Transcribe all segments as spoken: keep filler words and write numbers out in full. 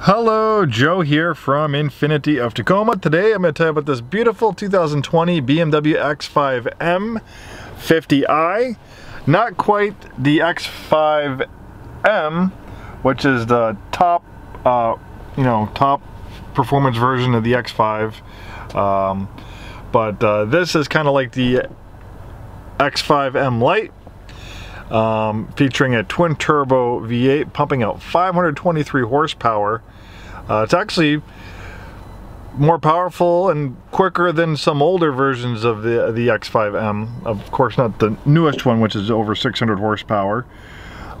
Hello, Joe here from INFINITI of Tacoma. Today I'm going to tell you about this beautiful two thousand twenty B M W X five M fifty i. Not quite the X five M, which is the top, uh, you know, top performance version of the X five. Um, but uh, this is kind of like the X five M Lite. Um, featuring a twin turbo V eight pumping out five hundred twenty-three horsepower. Uh, it's actually more powerful and quicker than some older versions of the, the X five M. Of course, not the newest one, which is over six hundred horsepower.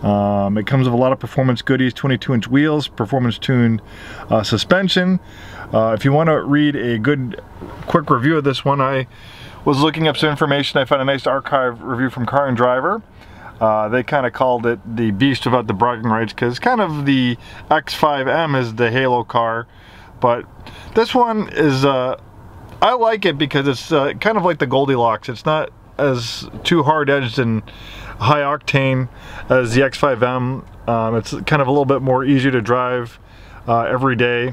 Um, it comes with a lot of performance goodies, twenty-two inch wheels, performance tuned uh, suspension. Uh, if you want to read a good quick review of this one, I was looking up some information. I found a nice archive review from Car and Driver. Uh, they kind of called it the beast without the bragging rights, because kind of the X five M is the halo car, but this one is, uh, I like it because it's uh, kind of like the Goldilocks. It's not as too hard-edged and high octane as the X five M. Um, it's kind of a little bit more easy to drive uh, every day,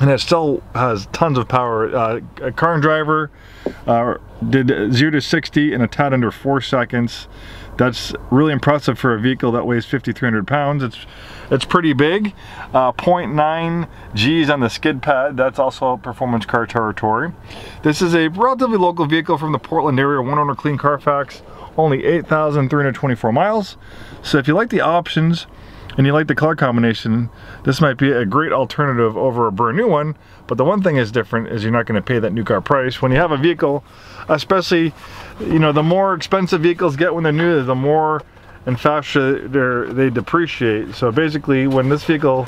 and it still has tons of power. Uh, a Car and Driver uh, did zero to sixty in a tad under four seconds. That's really impressive for a vehicle that weighs fifty-three hundred pounds. It's it's pretty big. Uh, zero point nine G's on the skid pad. That's also performance car territory. This is a relatively local vehicle from the Portland area. One owner, clean Carfax, only eight thousand three hundred twenty-four miles. So if you like the options and you like the color combination, this might be a great alternative over a brand new one. But the one thing is different is you're not going to pay that new car price. When you have a vehicle, especially, you know, the more expensive vehicles get when they're new, the more and faster they depreciate. So basically, when this vehicle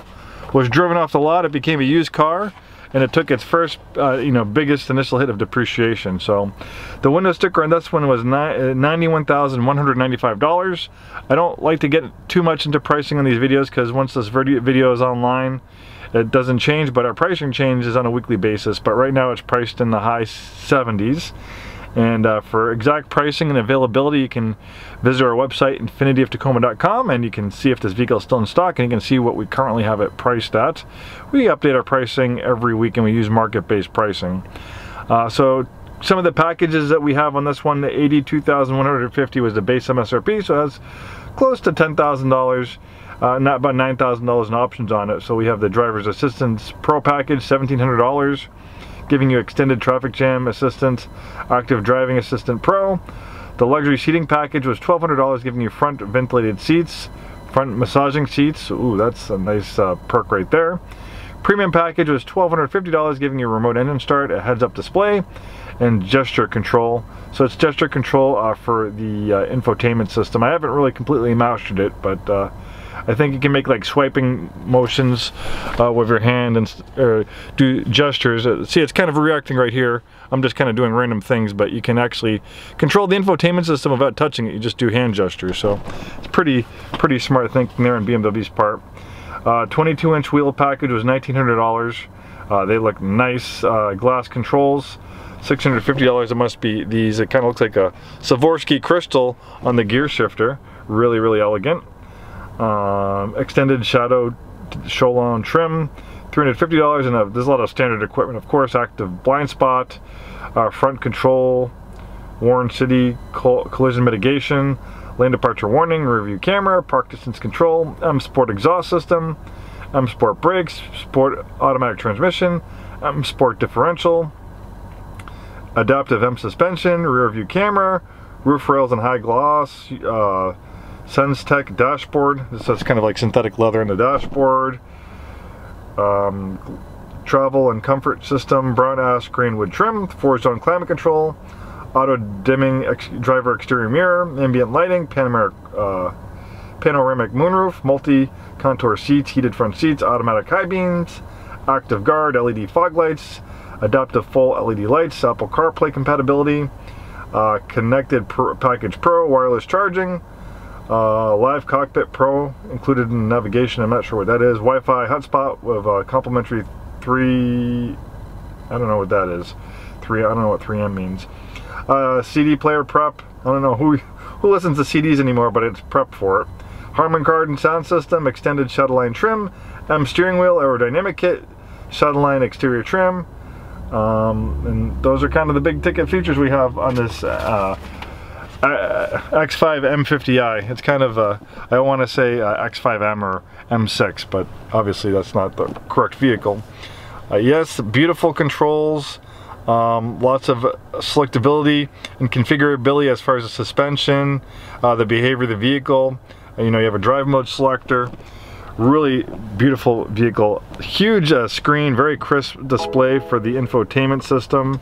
was driven off the lot, it became a used car, and it took its first, uh, you know, biggest initial hit of depreciation. So the window sticker on this one was ninety-one thousand one hundred ninety-five dollars. I don't like to get too much into pricing on these videos, because once this video is online, it doesn't change, but our pricing changes on a weekly basis. But right now it's priced in the high seventies. And uh, for exact pricing and availability, you can visit our website, infinity of tacoma dot com, and you can see if this vehicle is still in stock, and you can see what we currently have it priced at. We update our pricing every week, and we use market-based pricing. Uh, so some of the packages that we have on this one, the eighty-two thousand one hundred fifty dollars was the base M S R P, so that's close to ten thousand dollars. Uh, not about nine thousand dollars in options on it. So we have the driver's assistance pro package, seventeen hundred dollars. Giving you extended traffic jam assistance, active driving assistant pro. The luxury seating package was twelve hundred dollars, giving you front ventilated seats, front massaging seats. Ooh, that's a nice uh, perk right there. Premium package was twelve hundred fifty dollars, giving you remote engine start, a heads-up display, and gesture control. So it's gesture control uh, for the uh, infotainment system. I haven't really completely mastered it, but uh, I think you can make like swiping motions uh, with your hand and or do gestures. See, it's kind of reacting right here. I'm just kind of doing random things, but you can actually control the infotainment system without touching it. You just do hand gestures. So it's pretty, pretty smart thinking there on B M W's part. twenty-two inch uh, wheel package was nineteen hundred dollars. Uh, they look nice. Uh, glass controls, six hundred fifty dollars. It must be these. It kind of looks like a Swarovski crystal on the gear shifter. Really, really elegant. Um, extended shadow Cholon trim, three hundred fifty dollars, and a, there's a lot of standard equipment, of course. Active blind spot, uh, front control, Warren City col collision mitigation, lane departure warning, rear view camera, park distance control, M Sport exhaust system, M Sport brakes, Sport automatic transmission, M Sport differential, adaptive M suspension, rear view camera, roof rails and high gloss. Uh, SensTech dashboard. So it's kind of like synthetic leather in the dashboard. Um, travel and comfort system. Brown ash green wood trim. Four-zone climate control. Auto-dimming ex driver exterior mirror. Ambient lighting. Panamera, uh, panoramic moonroof. Multi-contour seats. Heated front seats. Automatic high beams. Active guard. L E D fog lights. Adaptive full L E D lights. Apple CarPlay compatibility. Uh, connected pr package pro. Wireless charging. Uh, live cockpit pro included in navigation. I'm not sure what that is. Wi-Fi hotspot with uh, complimentary three. I don't know what that is. Three. I don't know what three M means. Uh, C D player prep. I don't know who who listens to C Ds anymore, but it's prep for it. Harman Kardon sound system, extended shuttle line trim, M steering wheel, aerodynamic kit, shuttle line exterior trim. Um, and those are kind of the big ticket features we have on this uh, uh, X five M fifty i. It's kind of a, I want to say uh, X five M or M six, but obviously that's not the correct vehicle. Uh, yes, beautiful controls, um, lots of selectability and configurability as far as the suspension, uh, the behavior of the vehicle. Uh, you know, you have a drive mode selector. Really beautiful vehicle. Huge uh, screen, very crisp display for the infotainment system.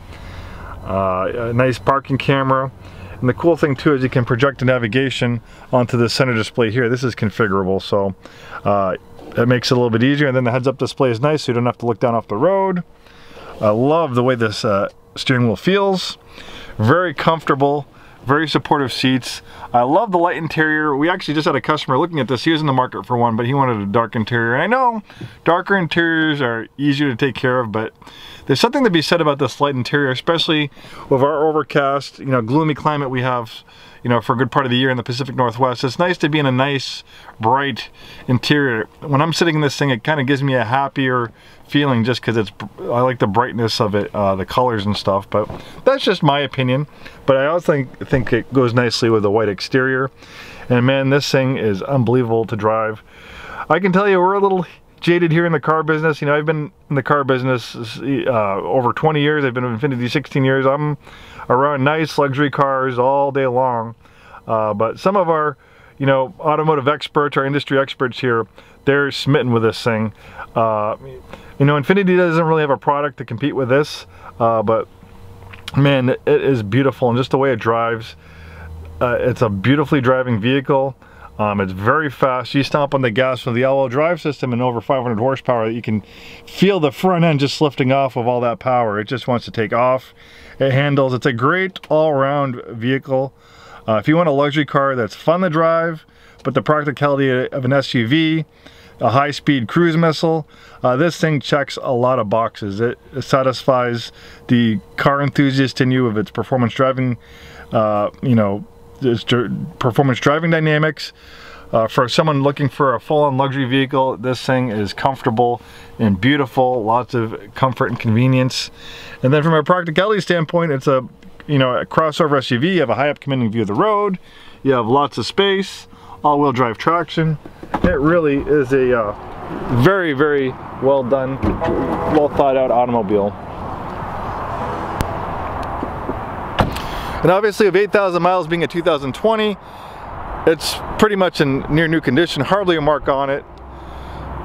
Uh, a nice parking camera. And the cool thing too is you can project the navigation onto the center display here. This is configurable, so uh, it makes it a little bit easier. And then the heads-up display is nice, so you don't have to look down off the road. I love the way this uh, steering wheel feels. Very comfortable. Very supportive seats. I love the light interior. We actually just had a customer looking at this. He was in the market for one, but he wanted a dark interior. And I know darker interiors are easier to take care of, but there's something to be said about this light interior, especially with our overcast, you know, gloomy climate we have, you know, for a good part of the year in the Pacific Northwest. It's nice to be in a nice, bright interior. When I'm sitting in this thing, it kind of gives me a happier feeling just because it's, I like the brightness of it, uh, the colors and stuff, but that's just my opinion. But I also think, think it goes nicely with the white exterior. And man, this thing is unbelievable to drive. I can tell you we're a little jaded here in the car business. You know, I've been in the car business uh, over twenty years. I've been in Infiniti sixteen years. I'm around nice luxury cars all day long. Uh, but some of our, you know, automotive experts, our industry experts here, they're smitten with this thing. Uh, you know, Infiniti doesn't really have a product to compete with this, uh, but man, it is beautiful. And just the way it drives, uh, it's a beautifully driving vehicle. Um, it's very fast. You stomp on the gas with the all-wheel drive system and over five hundred horsepower, you can feel the front end just lifting off of all that power. It just wants to take off. It handles. It's a great all-round vehicle. Uh, if you want a luxury car that's fun to drive, but the practicality of an S U V, a high-speed cruise missile, uh, this thing checks a lot of boxes. It satisfies the car enthusiast in you of its performance driving, uh, you know, its performance driving dynamics. Uh, for someone looking for a full-on luxury vehicle, this thing is comfortable and beautiful. Lots of comfort and convenience. And then from a practicality standpoint, it's a, you know, a crossover S U V. You have a high-up commanding view of the road. You have lots of space. All-wheel drive traction. It really is a uh, very, very well done, well thought out automobile. And obviously with eight thousand miles being a two thousand twenty, it's pretty much in near new condition, hardly a mark on it.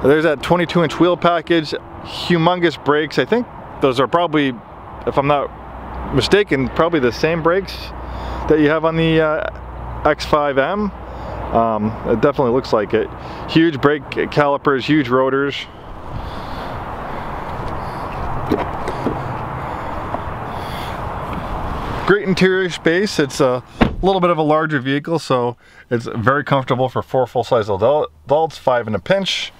There's that twenty-two inch wheel package, humongous brakes. I think those are probably, if I'm not mistaken, probably the same brakes that you have on the uh, X five M. Um, it definitely looks like it. Huge brake calipers, huge rotors. Great interior space. It's a little bit of a larger vehicle, so it's very comfortable for four full-size adults, five in a pinch.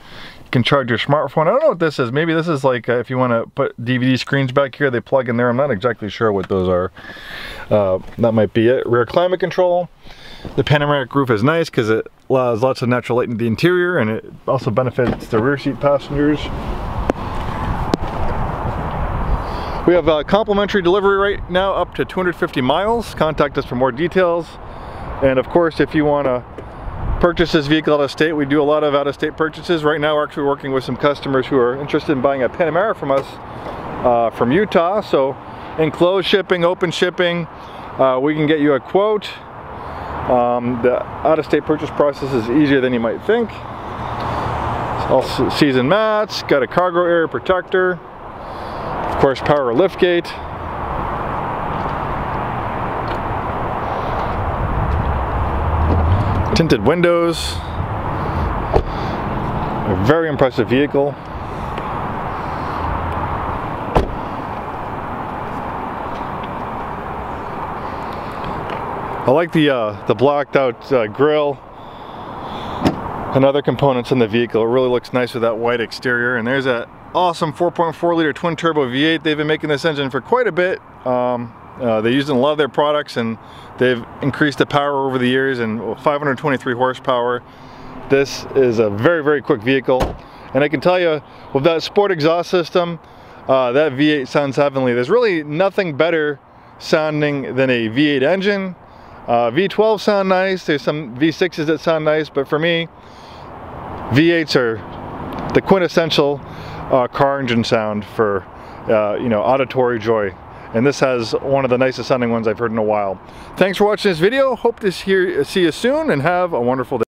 You can charge your smartphone. I don't know what this is. Maybe this is like uh, if you want to put D V D screens back here, they plug in there. I'm not exactly sure what those are. Uh, that might be it. Rear climate control. The panoramic roof is nice because it allows lots of natural light in the interior, and it also benefits the rear seat passengers. We have a complimentary delivery right now up to two hundred fifty miles. Contact us for more details. And of course, if you want to purchase this vehicle out of state, we do a lot of out-of-state purchases. Right now we're actually working with some customers who are interested in buying a Panamera from us uh, from Utah. So enclosed shipping, open shipping, uh, we can get you a quote. Um, the out-of-state purchase process is easier than you might think. Also, season mats, got a cargo area protector, of course, power lift gate. Tinted windows. A very impressive vehicle. I like the uh, the blacked out uh, grille and other components in the vehicle. It really looks nice with that white exterior. And there's that awesome four point four liter twin turbo V eight. They've been making this engine for quite a bit. Um, uh, they used it in a lot of their products, and they've increased the power over the years. And five hundred twenty-three horsepower This is a very, very quick vehicle. And I can tell you, with that sport exhaust system, uh, that V eight sounds heavenly. There's really nothing better sounding than a V eight engine. Uh, V twelve sound nice, there's some V sixes that sound nice, but for me, V eights are the quintessential uh, car engine sound for uh, you know, auditory joy. And this has one of the nicest sounding ones I've heard in a while. Thanks for watching this video. Hope to see you soon and have a wonderful day.